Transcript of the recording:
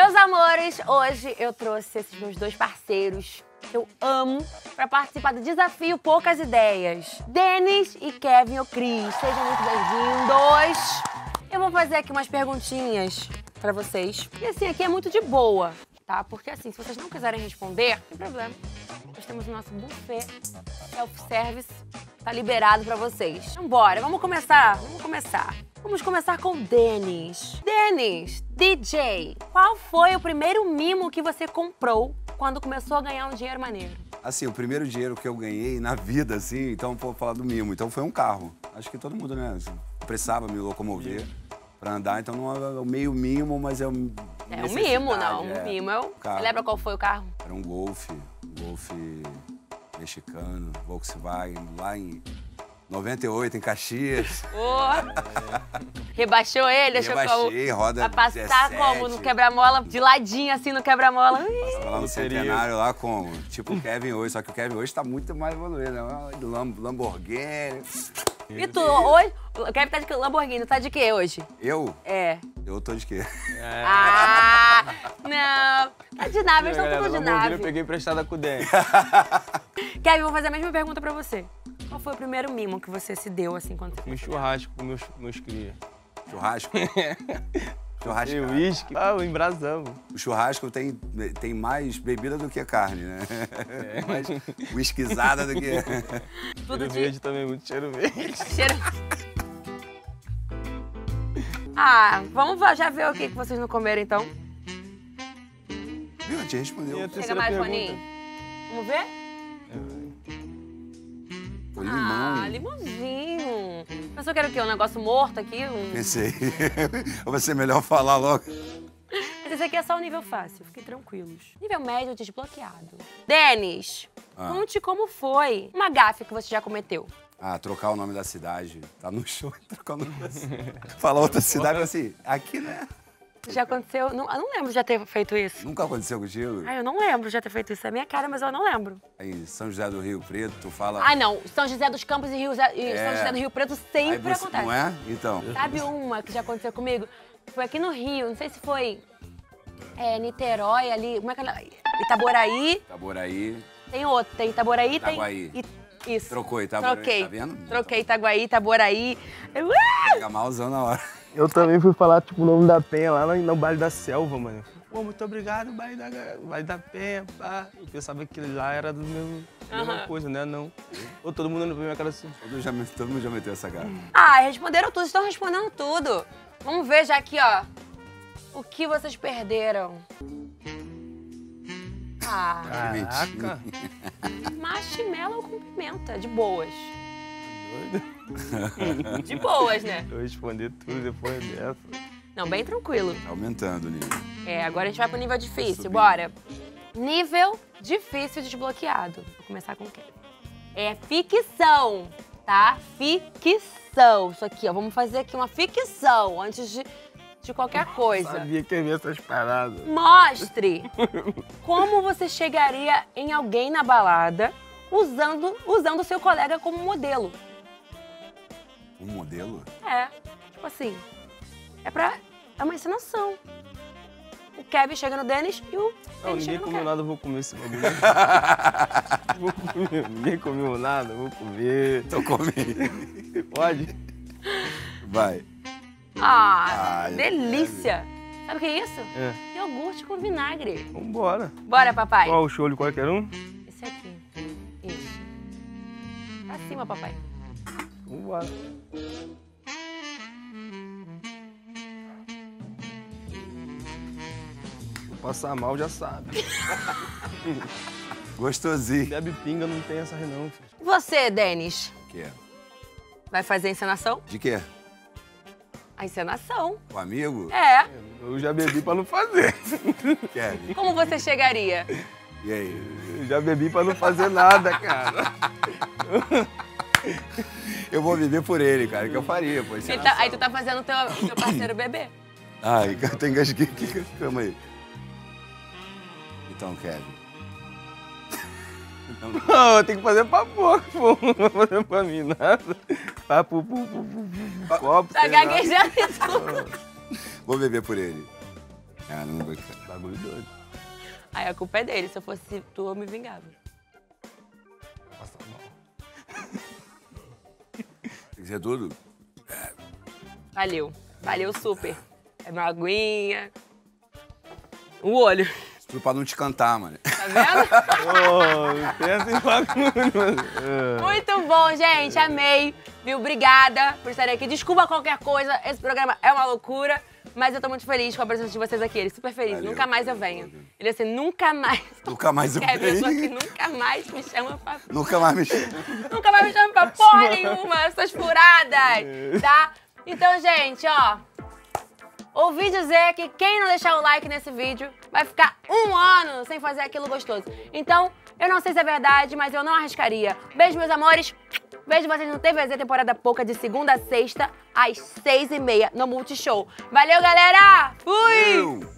Meus amores, hoje eu trouxe esses meus dois parceiros que eu amo pra participar do desafio Pocah's Ideias. Dennis e Kevin O Chris, sejam muito bem-vindos. Eu vou fazer aqui umas perguntinhas pra vocês. E assim, aqui é muito de boa, tá? Porque assim, se vocês não quiserem responder, não tem problema. Nós temos o nosso buffet self-service, tá liberado pra vocês. Então bora, vamos começar? Vamos começar. Vamos começar com o Dennis. Dennis, DJ, qual foi o primeiro mimo que você comprou quando começou a ganhar um dinheiro maneiro? Assim, o primeiro dinheiro que eu ganhei na vida, assim, então vou falar do mimo. Então foi um carro. Acho que todo mundo, né, precisava me locomover pra andar. Então não é meio mimo, mas é um... É um mimo, não. Um mimo é o carro. Você lembra qual foi o carro? Era um Golf. Um Golf mexicano, Volkswagen, lá em... 98, em Caxias. Oh. Rebaixou ele, deixou com a roda pra passar 17. Como? No quebra-mola, de ladinho assim no quebra-mola. Passava lá no centenário, lá como? Tipo o Kevin hoje, só que o Kevin hoje tá muito mais evoluído, né? Lamborghini. E tu, hoje? O Kevin tá de Lamborghini, tá de quê hoje? Eu? É. Eu tô de quê? É. Ah, não. Tá de nave, eles estão tudo de nave. Eu peguei emprestada com o Dennis. Kevin, vou fazer a mesma pergunta pra você. Qual foi o primeiro mimo que você se deu, assim, quando você... Um churrasco com meus cria. Churrasco? Churrasco. E uísque. Ah, eu embrasamos. O churrasco tem mais bebida do que carne, né? É. Mais uísquizada do que... Tudo cheiro verde também, muito cheiro verde. Cheiro... Ah, vamos já ver o que vocês não comeram, então. Viu? Te respondeu. Chega mais, Boninho. Vamos ver? É. Limão. Ah, limãozinho. Pensou que era o quê? Um negócio morto aqui? Pensei. Vai ser melhor falar logo. Mas esse aqui é só o nível fácil, fiquem tranquilos. Nível médio desbloqueado. Dennis, conte como foi uma gafe que você já cometeu. Ah, trocar o nome da cidade. Tá no show, trocar o nome da cidade. Falar outra cidade assim, aqui, né? Já aconteceu? Não, eu não lembro de já ter feito isso. Nunca aconteceu contigo? Ah, eu não lembro de já ter feito isso. É minha cara, mas eu não lembro. Aí, São José do Rio Preto, tu fala... Ah, não. São José dos Campos e São José do Rio Preto sempre você... acontece. Não é? Então. Sabe uma que já aconteceu comigo? Foi aqui no Rio, não sei se foi Niterói ali, como é que é? Itaboraí. Itaboraí. Tem outro, tem Itaboraí, Itaguaí. Tem... Isso. Trocou Itaboraí, troquei. Tá vendo? Troquei Itaguaí, Itaboraí. Fica malzão na hora. Eu também fui falar, tipo, o nome da Penha lá no Baile da Selva, mano. Pô, muito obrigado, Baile da Penha, pá. Eu pensava que lá era do mesmo, mesma coisa, né? Não. Ou todo mundo olhou pra minha cara assim. Todo mundo já meteu essa cara. Ah, responderam tudo, estão respondendo tudo. Vamos ver já aqui, ó. O que vocês perderam? Ah, caraca. Marshmallow com pimenta, de boas. De boas, né? Eu respondi tudo depois dessa. Não, bem tranquilo. Tá aumentando o nível. É, agora a gente vai pro nível difícil, bora. Nível difícil desbloqueado. Vou começar com o quê? É ficção, tá? Ficção. Isso aqui, ó, vamos fazer aqui uma ficção antes de qualquer coisa. Eu sabia que eu ia ver essas paradas. Mostre como você chegaria em alguém na balada usando seu colega como modelo. Um modelo? É. Tipo assim, é uma encenação. O Kevin chega no Dennis e o Dennis chega no Kevin. Ninguém comeu nada, eu vou comer esse bagulho. Ninguém comeu nada, eu vou comer. Tô comendo. Pode? Vai. Ah, delícia. Sabe o que é isso? É. Iogurte com vinagre. Vambora. Bora, papai. Qual o show de qualquer um? Esse aqui. Isso. Pra cima, papai. Vambora. Vou passar mal, já sabe. Gostosinho. Bebe pinga, não tem essa não. Você, Dennis. O quê? Vai fazer a encenação? De quê? A encenação. O amigo? É. Eu já bebi pra não fazer. Kevin. Como você chegaria? E aí? Eu já bebi pra não fazer nada, cara. Eu vou viver por ele, cara, que eu faria, pô. Aí tu tá fazendo o teu parceiro beber. Ai, eu tô engasguei aqui. Calma aí. Então, Kevin. Não, eu tenho que fazer pra pouco, pô. Não vou fazer pra mim nada. Papo, copo, tá gaguejando e tudo. Vou beber por ele. Caramba, cara. Bagulho doido. Aí a culpa é dele. Se eu fosse tu, eu me vingava. Passa mal. Isso é tudo? Valeu. Valeu super. É uma aguinha. O olho. Isso tudo pra não te cantar, mano. Tá vendo? Pensa em bagulho. Muito bom, gente. Amei. Viu? Obrigada por estarem aqui. Desculpa qualquer coisa. Esse programa é uma loucura. Mas eu tô muito feliz com a presença de vocês aqui. Ele é super feliz. Valeu, nunca mais eu venho. Ele é assim, nunca mais. Nunca mais eu venho. É a pessoa que nunca mais me chama pra... Nunca mais me chama. Nunca mais me chama pra porra nenhuma, essas furadas, tá? Então, gente, ó... Ouvi dizer que quem não deixar o like nesse vídeo vai ficar um ano sem fazer aquilo gostoso. Então, eu não sei se é verdade, mas eu não arriscaria. Beijo, meus amores. Vejo vocês no TVZ Temporada Pouca, de segunda a sexta, às 6h30, no Multishow. Valeu, galera! Fui!